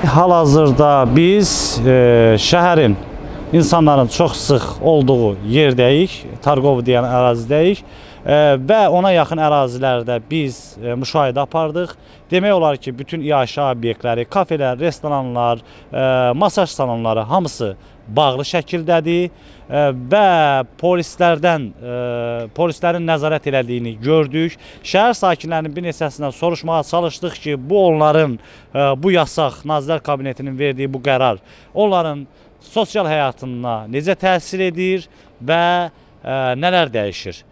Hal-hazırda biz şəhərin insanların çox sıx olduğu yerdəyik, Tarkov deyən ərazidəyik və ona yaxın ərazilərdə biz müşahidə apardıq. Demək olar ki, bütün iaşə obyektləri, kafelər, restoranlar, masaj salonları hamısı bağlı şəkildədir və polislərin nəzarət elədiyini gördük. Şəhər sakinlərinin bir neçəsindən soruşmağa çalışdıq ki, bu onların, bu yasaq, Nazirlər Kabinetinin verdiyi bu qərar onların sosial həyatına necə təsir edir və nələr dəyişir?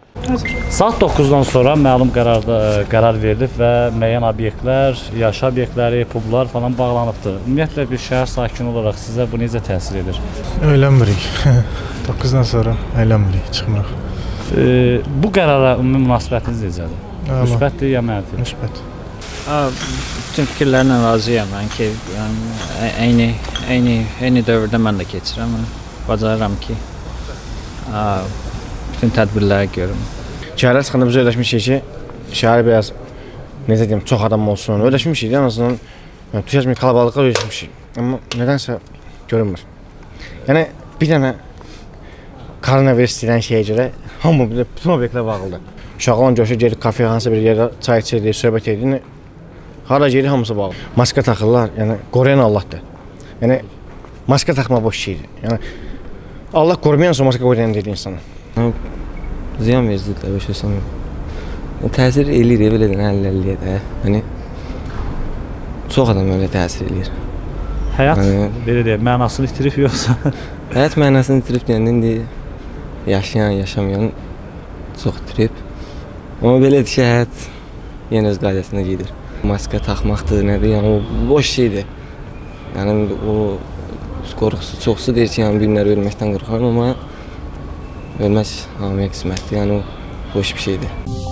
Saat 9-dan sonra məlum qərar verilib və müəyyən obyektlər, yaşa obyektləri, publar falan bağlanıbdır. Ümumiyyətlə bir şəhər sakini olaraq sizə bu necə təsir edir? Öylənmirik. 9-dan sonra öylənmirik, çıxmırıq. Bu qərara ümumi münasibətiniz necədir? Müsbətdir ya mənfi? Müsbət. Bütün fikirlərlə razıyam mən ki, eyni dövrdə mən də keçirəm, bacarıram ki, bütün tədbirlərə görürəm. Şəhərlər çıxanda biz öyrəşmişik ki, şəhər biraz, necə deyim, çox adam olsun, öyrəşmişik, en azından tükəşmək kalabalıqlar öyrəşmişik. Amma nədənsə görünmür. Yəni, bir dənə koronavirus deyilən şeyə görə, hamı bilir, bütün obyektlər bağlıdır. Uşaqlarla görüşür, geri kafeyə, hansısa bir yerə çay içirdik, söhbət edirdik, hara geri hamısı bağlı. Maska taxırlar, yəni, qoruyan Allahdır. Yəni, maska taxma boş şeydir. Yəni, Allah qorumayansa maska qoruyan deyil insanı. Ziyan vericiliklər, bir şey sanmıyorum. Təsir eləyir, belə də nəl-əlliyə də. Hani, çox adam öyle təsir eləyir. Həyat, belə deyək, mənasını itirib yoxsa? Həyat mənasını itirib deyəndə, indi, yaşayan, yaşamayan çox itirib. Amma belə də həyat yenə öz qaydasında gedir. Maska taxmaqdır, nədir, yəni, o boş şeydir. Yəni, o qorxusu, çoxsu deyir ki, yəni, günlər ölməkdən qorxarım, amma ölməz hamıya qismətdir, yəni o boş bir şeydir.